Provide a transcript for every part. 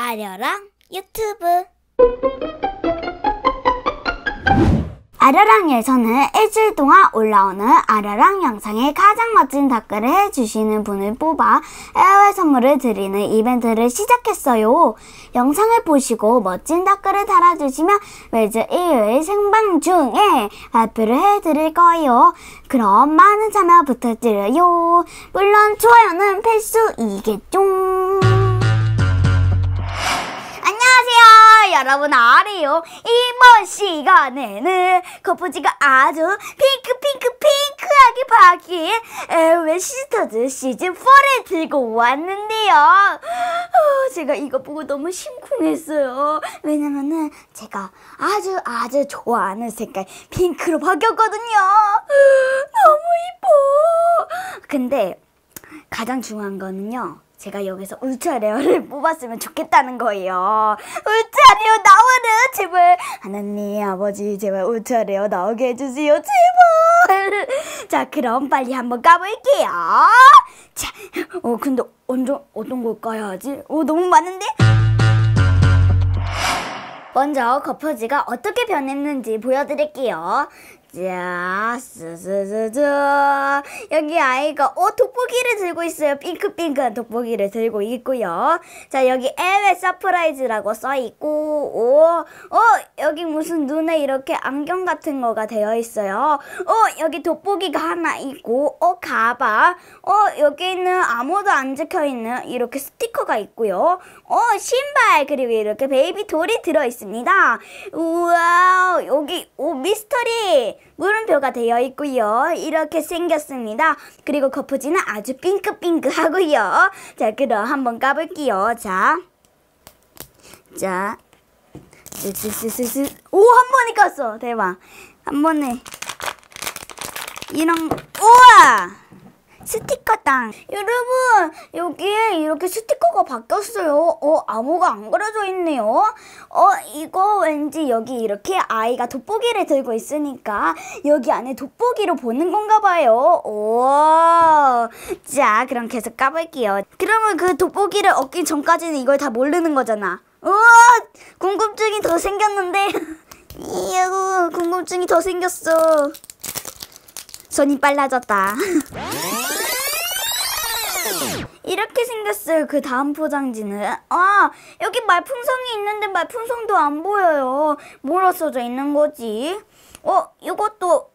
아려랑 유튜브. 아려랑에서는 일주일 동안 올라오는 아려랑 영상에 가장 멋진 댓글을 해주시는 분을 뽑아 에어웨 선물을 드리는 이벤트를 시작했어요. 영상을 보시고 멋진 댓글을 달아주시면 매주 일요일 생방 중에 발표를 해드릴 거예요. 그럼 많은 참여 부탁드려요. 물론 좋아요는 필수이겠죠. 여러분 아래요. 이번 시간에는 거푸지가 아주 핑크하게 바뀐 LOL 시스터즈 시즌 4를 들고 왔는데요. 제가 이거 보고 너무 심쿵했어요. 왜냐면은 제가 아주 좋아하는 색깔 핑크로 바뀌었거든요. 너무 이뻐. 근데 가장 중요한 거는요. 제가 여기서 울트라 레어를 뽑았으면 좋겠다는 거예요. 울트라 레어 나와라! 제발! 하나님, 아버지, 제발 울트라 레어 나오게 해주세요. 제발! 자, 그럼 빨리 한번 가볼게요. 자, 근데 어떤 걸 까야 하지? 너무 많은데? 먼저 거푸지가 어떻게 변했는지 보여드릴게요. 자, 여기 아이가 돋보기를 들고 있어요. 핑크핑크한 돋보기를 들고 있고요. 자, 여기 LOL 서프라이즈라고 써있고, 여기 무슨 눈에 이렇게 안경 같은 거가 되어 있어요. 여기 돋보기가 하나 있고, 가방, 여기는 아무도 안 적혀있는 이렇게 스티커가 있고요. 신발, 그리고 이렇게 베이비 돌이 들어있습니다. 우와, 여기 미스터리 물음표가 되어 있고요. 이렇게 생겼습니다. 그리고 거푸지는 아주 핑크핑크하고요. 자, 그럼 한번 까볼게요. 자, 오, 한 번에 깠어. 대박. 한 번에 우와! 스티커땅. 여러분, 여기에 이렇게 스티커가 바뀌었어요. 암호가 안 그려져 있네요. 이거 왠지 여기 이렇게 아이가 돋보기를 들고 있으니까 여기 안에 돋보기로 보는 건가 봐요. 자, 그럼 계속 까볼게요. 그러면 그 돋보기를 얻기 전까지는 이걸 다 모르는 거잖아. 우와! 궁금증이 더 생겼는데. 이야, 궁금증이 더 생겼어. 손이 빨라졌다. 이렇게 생겼어요. 그 다음 포장지는 여기 말풍선이 있는데 말풍선도 안 보여요. 뭐라 써져 있는 거지? 이것도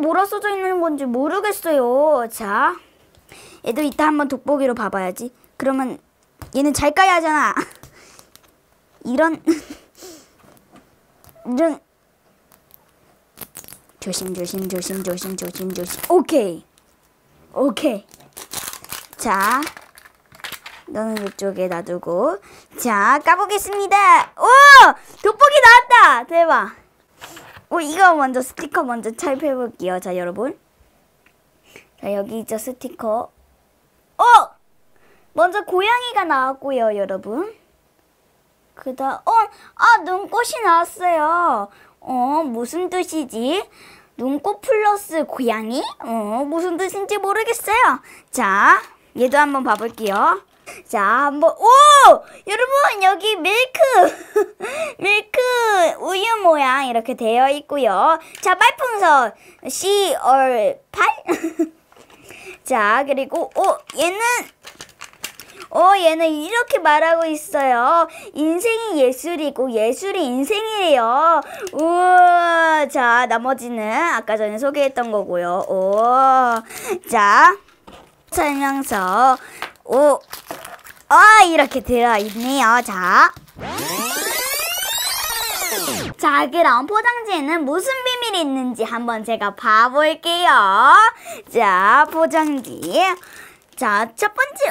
뭐라 써져 있는 건지 모르겠어요. 자, 얘도 이따 한번 돋보기로 봐봐야지. 그러면 얘는 잘 까야 하잖아. 이런 조심. 오케이. 자, 너는 이쪽에 놔두고. 자, 까보겠습니다. 돋보기 나왔다. 대박. 이거 먼저 스티커 먼저 살펴볼게요. 자, 여러분. 자, 여기 있죠, 스티커. 먼저 고양이가 나왔고요, 여러분. 그다음 눈꽃이 나왔어요. 무슨 뜻이지? 눈꽃 플러스 고양이? 무슨 뜻인지 모르겠어요. 자, 얘도 한번 봐볼게요. 자, 한번, 여러분, 여기 밀크, 우유 모양 이렇게 되어 있고요. 자, 말풍선, CR8? 자, 그리고, 얘는 이렇게 말하고 있어요. 인생이 예술이고 예술이 인생이래요. 우와. 자, 나머지는 아까 전에 소개했던 거고요. 자, 설명서. 이렇게 들어있네요. 자, 그럼 포장지에는 무슨 비밀이 있는지 한번 제가 봐볼게요. 자, 포장지. 자, 첫 번째,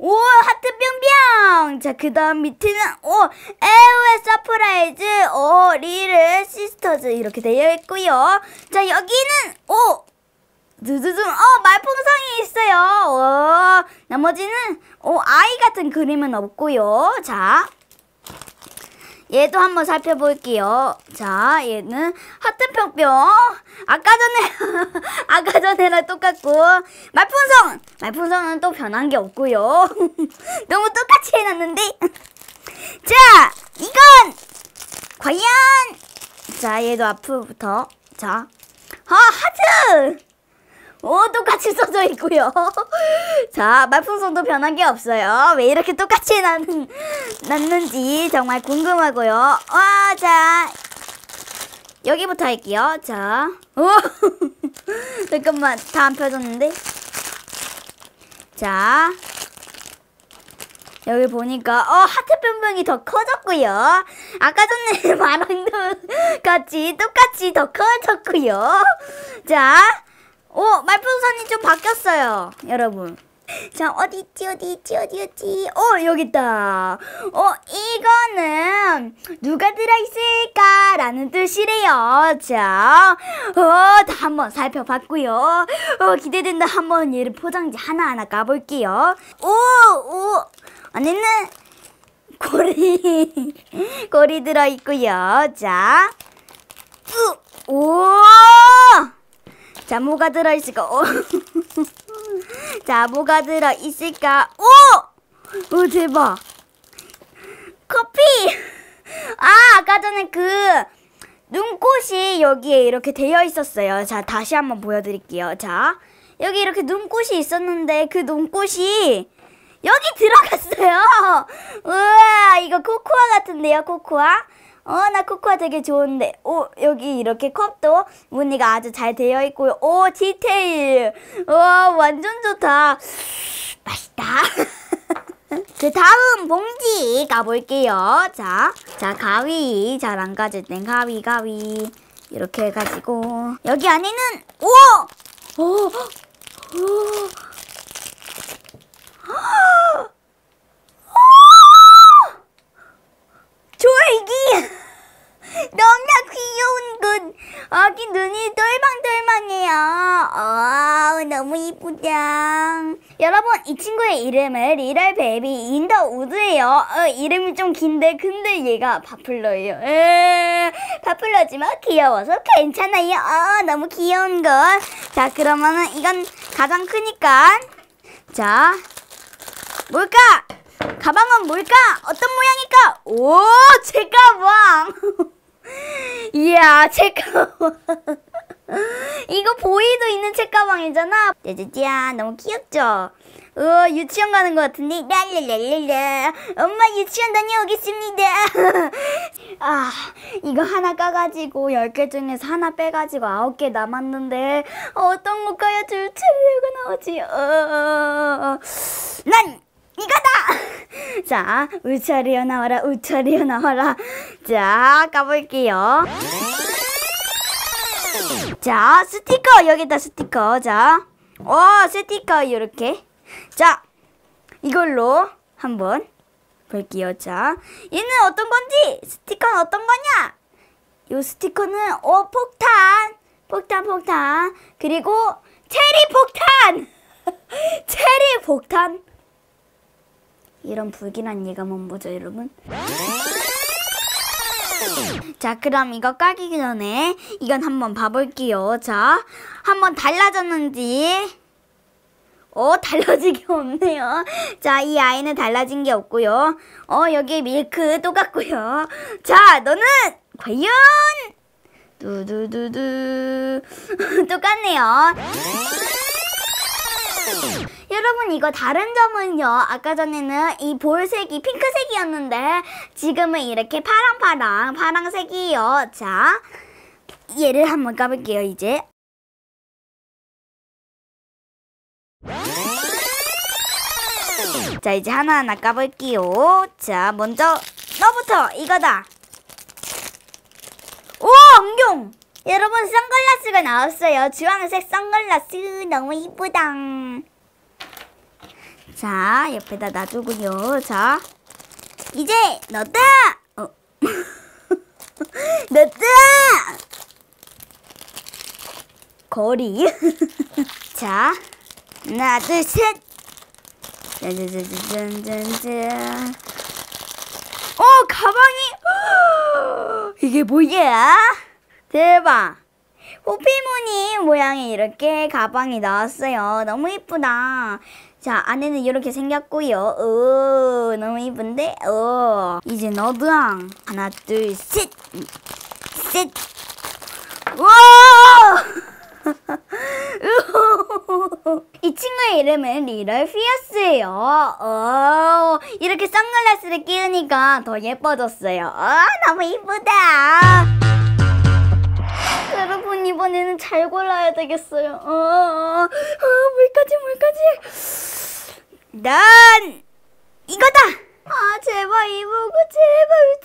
하트 뿅뿅! 자, 그 다음 밑에는, LOL 서프라이즈, 릴을 시스터즈, 이렇게 되어 있고요. 자, 여기는, 말풍선이 있어요. 나머지는, 아이 같은 그림은 없고요. 자, 얘도 한번 살펴볼게요. 자, 얘는 하트병병. 아까 전에랑 똑같고, 말풍선은 또 변한 게 없고요. 너무 똑같이 해놨는데. 자, 이건 과연. 자, 얘도 앞으로부터. 자, 하트. 오, 똑같이 써져 있고요. 자, 말풍선도 변한 게 없어요. 왜 이렇게 똑같이 해놨는지 정말 궁금하고요. 와, 자, 여기부터 할게요. 자, 오, 잠깐만, 다 안 펴졌는데. 자, 여기 보니까 하트 뿅뿅이 더 커졌고요. 아까 전에 말랑도 똑같이 더 커졌고요. 자. 오, 말풍선이 좀 바뀌었어요, 여러분. 자, 어디 있지? 여기 있다. 이거는 누가 들어있을까라는 뜻이래요. 자, 다 한번 살펴봤고요. 기대된다. 한번 얘를 포장지 하나하나 까볼게요. 오, 안에는 고리 들어있고요. 자, 오! 자, 뭐가 들어있을까? 자, 뭐가 들어있을까? 오! 대박! 커피! 아까 전에 그 눈꽃이 여기에 이렇게 되어 있었어요. 자, 다시 한번 보여드릴게요. 자, 여기 이렇게 눈꽃이 있었는데 그 눈꽃이 여기 들어갔어요. 우와, 이거 코코아 같은데요, 코코아? 나 코코아 되게 좋은데. 여기 이렇게 컵도 무늬가 아주 잘 되어 있고요. 오, 디테일. 와, 완전 좋다. 맛있다. 그 다음 봉지 가볼게요. 자, 가위. 잘 안 가질 땐 가위. 이렇게 해가지고. 여기 안에는, 오! 졸기! 너무나 귀여운 아기 눈이 똘망똘망해요. 너무 이쁘다. 여러분, 이 친구의 이름은 리럴 베이비 인더 우드예요. 이름이 좀 긴데, 근데 얘가 파플러예요. 파플러지만 귀여워서 괜찮아요. 너무 귀여운 걸. 자, 그러면은 이건 가장 크니까. 자, 뭘까? 가방은 뭘까? 어떤 모양일까? 오, 제 가방! 이야, 제 가방. 이거 보이도 있는 책 가방이잖아. 짜자잔, 너무 귀엽죠? 유치원 가는 것 같은데. 랄랄랄랄라. 엄마 유치원 다녀오겠습니다. 아, 이거 하나 까가지고 10개 중에서 하나 빼가지고 9개 남았는데 어떤 거 까야 줄체리가 나오지? 난 이거다! 자, 울차리어 나와라. 자, 까볼게요. 자, 스티커. 여기다 스티커. 자, 스티커. 요렇게. 자, 이걸로 한번 볼게요. 자, 얘는 어떤 건지, 스티커는 어떤 거냐? 요 스티커는, 폭탄. 그리고, 체리 폭탄! 이런 불길한 예감은 뭐죠, 여러분? 자, 그럼 이거 까기 전에 이건 한번 봐볼게요. 자, 한번 달라졌는지. 달라진 게 없네요. 자, 이 아이는 달라진 게 없고요. 여기 밀크 똑같고요. 자, 너는 과연? 두두두두. 똑같네요. 여러분, 이거 다른 점은요, 아까 전에는 이 볼색이 핑크색이었는데 지금은 이렇게 파랑색이에요. 자, 얘를 한번 까볼게요. 이제 자, 이제 하나하나 까볼게요. 자, 먼저 너부터. 이거다. 오, 안경! 여러분, 선글라스가 나왔어요. 주황색 선글라스. 너무 이쁘다. 자, 옆에다 놔두고요. 자, 이제 넣었다. 넣었다. 거리. 자, 하나, 둘, 셋. 짠짠짠짠짠짠. 가방이. 이게 뭐야? 대박! 호피무늬 모양의 이렇게 가방이 나왔어요. 너무 이쁘다. 자, 안에는 이렇게 생겼고요. 오, 너무 이쁜데? 오, 이제 너드랑 하나, 둘, 셋! 셋! 우와! 이 친구의 이름은 리럴 피어스예요. 오, 이렇게 선글라스를 끼우니까 더 예뻐졌어요. 오, 너무 이쁘다. 여러분, 이번에는 잘 골라야 되겠어요. 물까지. 난 이거다. 아, 제발 이보고,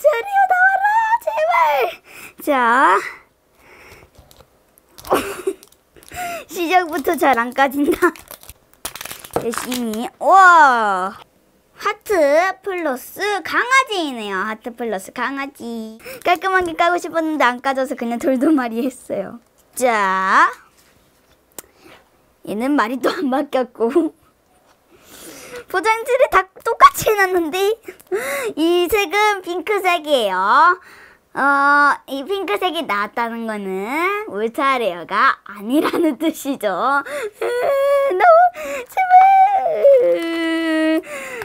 제발 위자리야 나와라, 제발. 자. 시작부터 잘 안 까진다. 열심히. 우와, 하트 플러스 강아지이네요. 하트 플러스 강아지. 깔끔하게 까고 싶었는데 안 까져서 그냥 돌돌말이 했어요. 자, 얘는 말이 또 안 바뀌었고 포장지를 다 똑같이 해놨는데 이 색은 핑크색이에요. 이 핑크색이 나왔다는 거는 울트라 레어가 아니라는 뜻이죠. 너무 제발.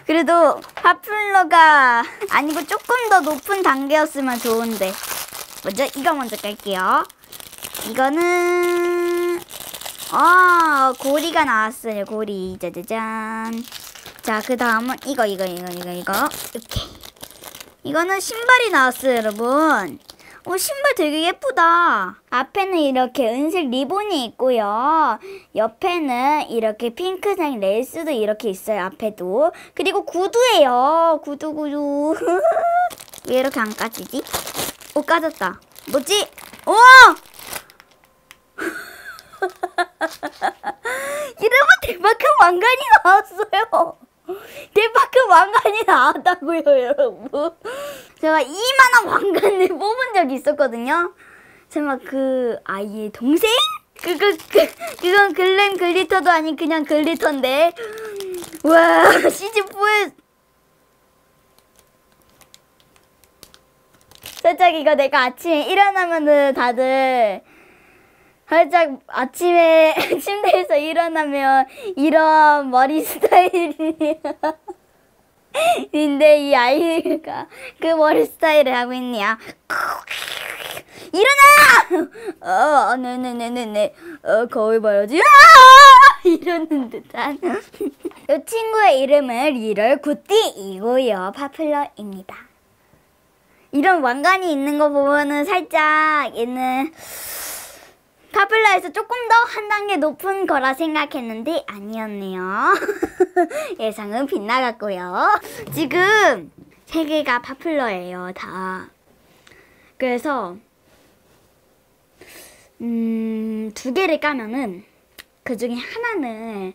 그래도 파플러가 아니고 조금 더 높은 단계였으면 좋은데. 이거 먼저 깔게요. 이거는 고리가 나왔어요. 고리. 짜자잔. 자, 그 다음은 이거. 이렇게. 이거는 신발이 나왔어요, 여러분. 신발 되게 예쁘다. 앞에는 이렇게 은색 리본이 있고요. 옆에는 이렇게 핑크색 레이스도 이렇게 있어요, 앞에도. 그리고 구두예요. 구두. 왜 이렇게 안 까지지? 오, 까졌다. 뭐지? 오! 이러면 대박한 왕관이 나왔어요. 대박급 왕관이 나왔다고요, 여러분. 제가 이만한 왕관을 뽑은 적이 있었거든요. 제가 그 아이의 동생? 그건 글램 글리터도 아닌 그냥 글리터인데. 와, 시즌4에 살짝 이거 내가 아침에 일어나면은 다들 살짝 아침에 침대에서 일어나면 이런 머리 스타일인데 이 아이가 그 머리 스타일을 하고 있냐. 일어나! 네네네네네. 거울 봐야지. 이러는 듯한. 이 친구의 이름은 리럴 구띠이고요. 파플러입니다. 이런 왕관이 있는 거 보면은 살짝 얘는 파플러에서 조금 더 한 단계 높은 거라 생각했는데 아니었네요. 예상은 빗나갔고요. 지금 세 개가 파플러예요, 다. 그래서 두 개를 까면은 그 중에 하나는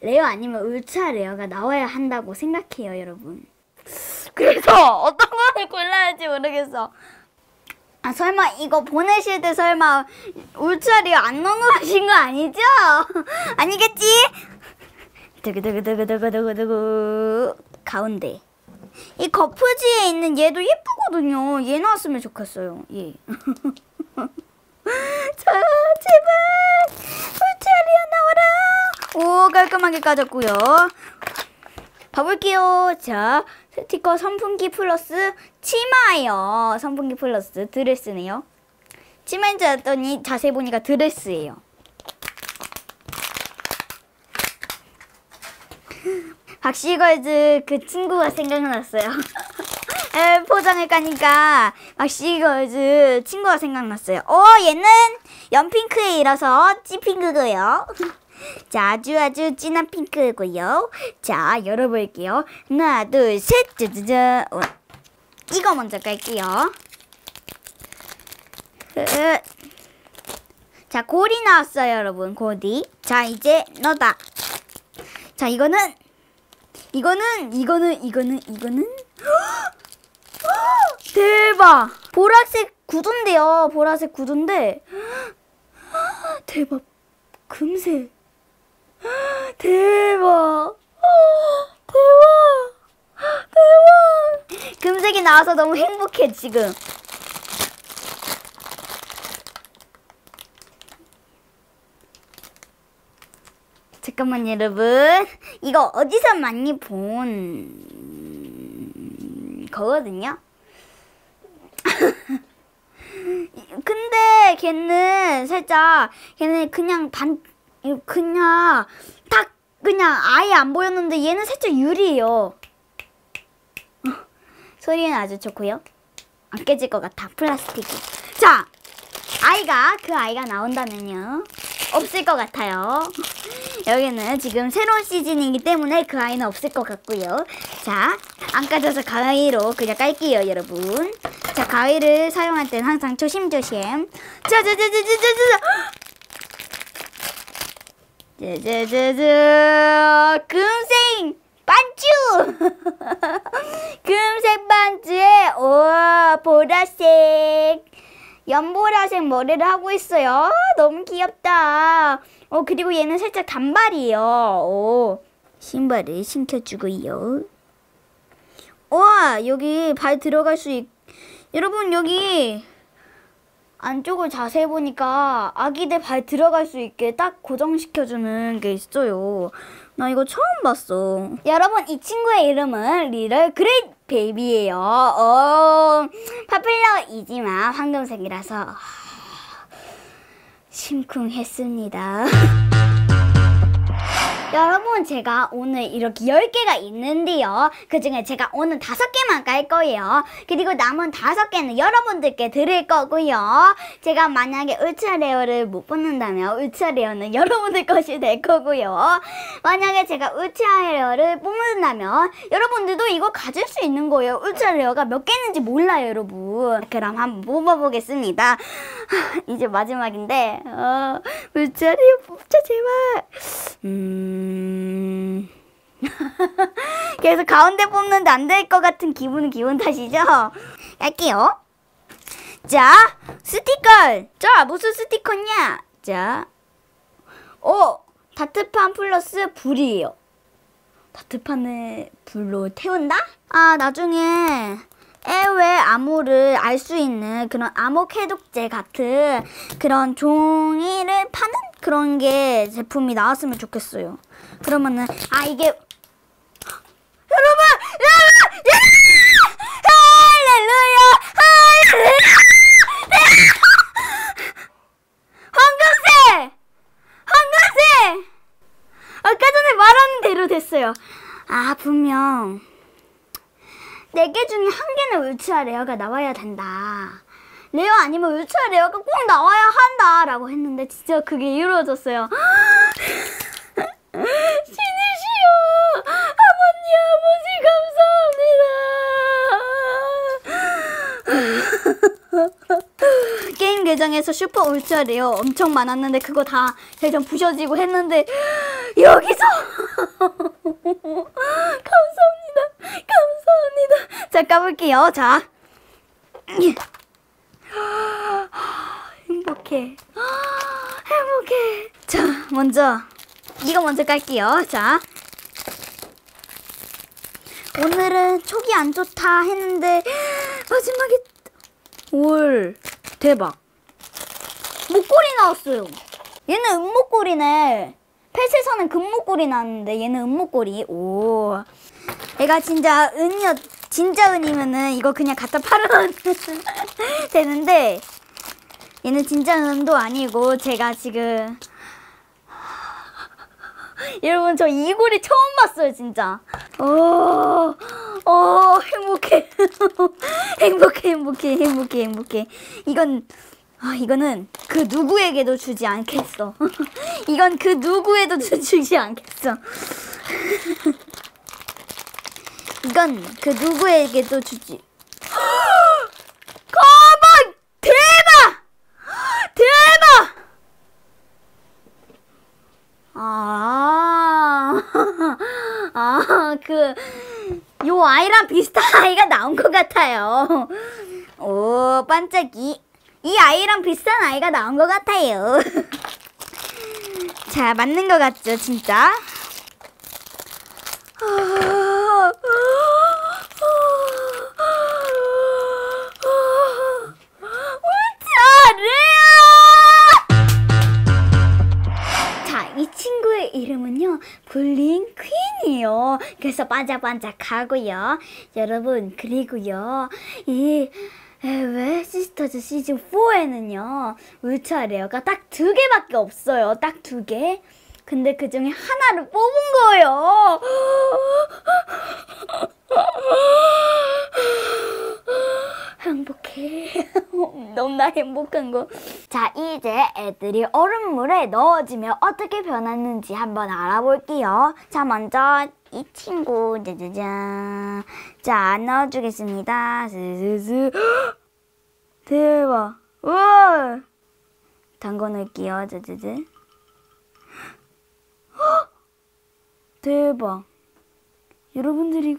레어 아니면 울트라 레어가 나와야 한다고 생각해요, 여러분. 그래서 어떤 거를 골라야지 모르겠어. 아, 설마 이거 보내실 때 설마 울트라 레어 안 넘어가신 거 아니죠? 아니겠지? 두구두구두구두구두구. 가운데 이 거푸지에 있는 얘도 예쁘거든요. 얘 나왔으면 좋겠어요. 예. 자, 제발 울트라 레어 나와라. 오, 깔끔하게 까졌고요. 가볼게요. 자, 스티커 선풍기 플러스 치마예요. 선풍기 플러스 드레스네요. 치마인 줄 알았더니 자세히 보니까 드레스예요. 박시걸즈 그 친구가 생각났어요. 포장을 까니까 박시걸즈 친구가 생각났어요. 얘는 연핑크이라서 찐핑크고요. 자, 아주 진한 핑크고요. 자, 열어볼게요. 하나, 둘, 셋, 짜자잔. 이거 먼저 깔게요. 자, 고리 나왔어요, 여러분. 고리. 자, 이제 너다. 자, 이거는. 대박! 보라색 구두인데요. 보라색 구두인데. 대박. 금색. 대박. 대박. 금색이 나와서 너무 행복해, 지금. 잠깐만 여러분, 이거 어디서 많이 본 거거든요. 근데 걔는 살짝, 걔는 그냥 아예 안 보였는데 얘는 살짝 유리예요. 소리는 아주 좋고요. 안 깨질 것 같아, 플라스틱이. 자, 그 아이가 나온다면요 없을 것 같아요. 여기는 지금 새로운 시즌이기 때문에 그 아이는 없을 것 같고요. 자, 안 까져서 가위로 그냥 깔게요 여러분. 자, 가위를 사용할 땐 항상 조심조심. 짜자자자자자자, 금색 반쭈! 금색 반쭈에 오 보라색, 연보라색 머리를 하고 있어요. 너무 귀엽다. 그리고 얘는 살짝 단발이에요. 신발을 신겨주고요. 여기 발 들어갈 수 있... 여러분, 여기 안쪽을 자세히 보니까 아기들 발 들어갈 수 있게 딱 고정시켜주는 게 있어요. 나 이거 처음 봤어. 여러분, 이 친구의 이름은 리럴 그레이트 베이비예요. 파플러이지만 황금색이라서 심쿵했습니다. 여러분, 제가 오늘 이렇게 10개가 있는데요, 그 중에 제가 오늘 5개만 깔 거예요. 그리고 남은 5개는 여러분들께 드릴 거고요. 제가 만약에 울트라 레어를 못 뽑는다면 울트라 레어는 여러분들 것이 될 거고요. 만약에 제가 울트라 레어를 뽑는다면 여러분들도 이거 가질 수 있는 거예요. 울트라 레어가 몇 개 있는지 몰라요 여러분. 그럼 한번 뽑아보겠습니다. 이제 마지막인데 울트라 레어 뽑자 제발. 그래서 가운데 뽑는데 안 될 것 같은 기분 탓이죠? 갈게요. 자, 스티커! 자, 무슨 스티커냐? 자, 다트판 플러스 불이에요. 다트판을 불로 태운다? 나중에 애외 암호를 알 수 있는 그런 암호 해독제 같은 그런 종이를 파는 그런 게 제품이 나왔으면 좋겠어요. 그러면은 이게 여러분! 할렐루야! 황금색! 황금색! 아까 전에 말하는 대로 됐어요. 분명 4개 중에 1개는 울트라 레어가 나와야 된다. 레어 아니면 울트라 레어가 꼭 나와야 한다 라고 했는데 진짜 그게 이루어졌어요. 신이시여, 아버님 아버지 감사합니다. 게임 계정에서 슈퍼 울트라 레어 엄청 많았는데 그거 다 계정 부셔지고 했는데 여기서 감사합니다. 자, 까볼게요. 자, 행복해. 행복해. 자, 먼저 이거 먼저 깔게요. 자, 오늘은 촉이 안 좋다 했는데 마지막에 올 대박 목걸이 나왔어요. 얘는 은목걸이네. 펫에서는 금목걸이 나왔는데 얘는 은목걸이. 오, 얘가 진짜 은이었. 진짜 은이면은 이거 그냥 갖다 팔으면 되는데 얘는 진짜 은도 아니고 제가 지금 여러분, 저 이고리 처음 봤어요 진짜. 행복해. 행복해. 이거는 그 누구에게도 주지 않겠어. 이건 그 누구에도 주지 않겠어. 이건 그 누구에게도 주지. 가방! 대박! 대박! 요 아이랑 비슷한 아이가 나온 것 같아요. 오, 반짝이. 이 아이랑 비슷한 아이가 나온 것 같아요. 자, 맞는 것 같죠, 진짜? 울트라 레어! 자, 이 친구의 이름은요? 반짝반짝하고요. 여러분, 그리고요, 이 LOL 시스터즈 시즌 4에는요 울트라 레어가 딱 2개밖에 없어요. 딱 2개. 근데 그 중에 하나를 뽑은 거예요. 행복해. 너무나 행복한 거. 자, 이제 애들이 얼음물에 넣어지면 어떻게 변하는지 한번 알아볼게요. 자, 먼저 이 친구, 짜자잔. 자, 넣어주겠습니다. 스스스. 대박. 우와. 담궈 놓을게요. 짜자잔. 대박. 여러분들이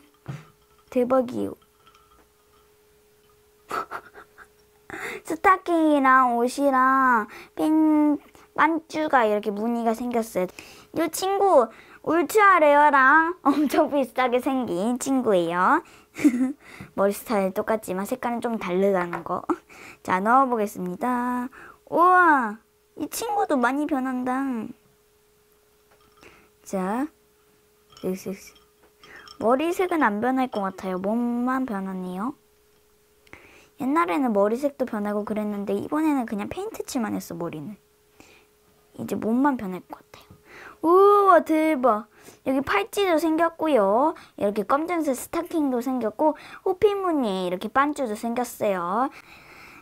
대박이에요. 스타킹이랑 옷이랑 핀 반주가 이렇게 무늬가 생겼어요. 이 친구 울트라 레어랑 엄청 비슷하게 생긴 친구예요. 머리 스타일 똑같지만 색깔은 좀 다르다는 거. 자, 넣어보겠습니다. 우와, 이 친구도 많이 변한다. 자, 머리색은 안 변할 것 같아요. 몸만 변하네요. 옛날에는 머리색도 변하고 그랬는데 이번에는 그냥 페인트칠만 했어. 머리는 이제 몸만 변할 것 같아요. 우와, 대박. 여기 팔찌도 생겼고요, 이렇게 검정색 스타킹도 생겼고, 호피 무늬에 이렇게 반주도 생겼어요.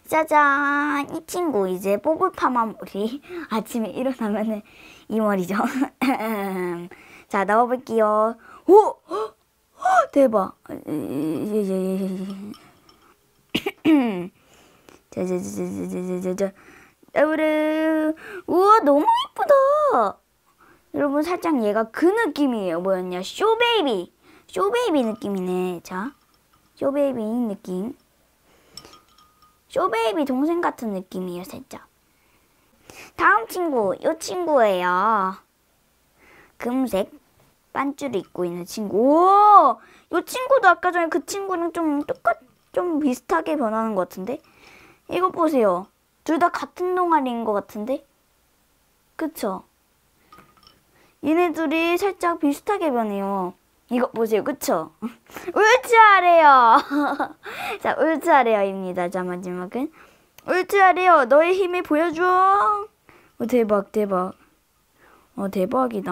짜잔, 이 친구 이제 뽀글 파마 머리. 아침에 일어나면은 이 머리죠. 자, 넣어볼게요. 오! 허! 허! 대박. 우와, 너무 예쁘다. 여러분, 살짝 얘가 그 느낌이에요. 뭐였냐? 쇼베이비. 쇼베이비 느낌이네. 자, 쇼베이비 느낌. 쇼베이비 동생 같은 느낌이에요, 살짝. 다음 친구, 요 친구예요. 금색 반주를 입고 있는 친구. 오! 요 친구도 아까 전에 그 친구랑 좀 비슷하게 변하는 것 같은데? 이거 보세요. 둘 다 같은 동아리인 것 같은데? 그쵸? 얘네 둘이 살짝 비슷하게 변해요. 이거 보세요. 그쵸? 울트라 레어. 자, 울트라 레어입니다. 자, 마지막은 울트라 레어, 너의 힘을 보여줘. 오, 대박, 대박. 대박이다.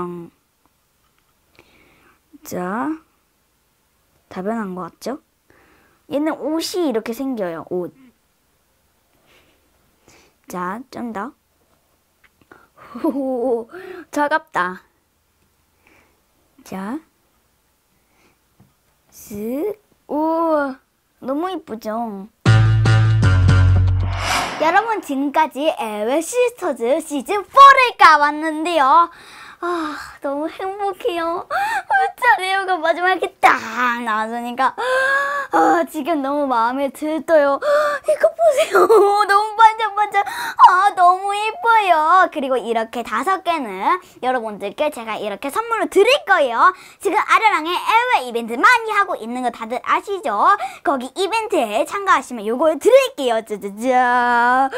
자, 다 변한 것 같죠? 얘는 옷이 이렇게 생겨요. 옷. 자, 좀 더. 오, 차갑다. 자, 쓱. 오, 너무 이쁘죠? 여러분, 지금까지 LOL 시스터즈 시즌 4를 까봤는데요. 아, 너무 행복해요. 울트라 레어가 마지막에 딱 나왔으니까, 아, 지금 너무 마음에 들떠요. 이거 보세요. 너무 반짝반짝. 아, 너무 예뻐요. 그리고 이렇게 5개는 여러분들께 제가 이렇게 선물로 드릴 거예요. 지금 아려랑의 LOL 이벤트 많이 하고 있는 거 다들 아시죠? 거기 이벤트에 참가하시면 요걸 드릴게요. 짜자잔.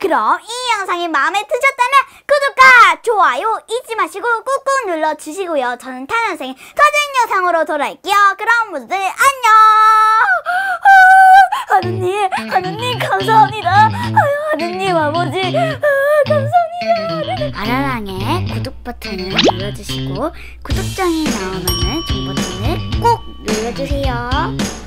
그럼 이 영상이 마음에 드셨다면 구독과 좋아요 잊지 마시고 꾹꾹 눌러주시고요. 저는 다음 영상에 더 좋은 영상으로 돌아올게요. 그럼 모두들 안녕. 하느님 감사합니다. 아유, 하느님 아버지, 감사합니다. 아려랑의 구독 버튼을 눌러주시고 구독장에 나오는 종 버튼을 꼭 눌러주세요.